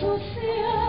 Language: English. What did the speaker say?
fulfill.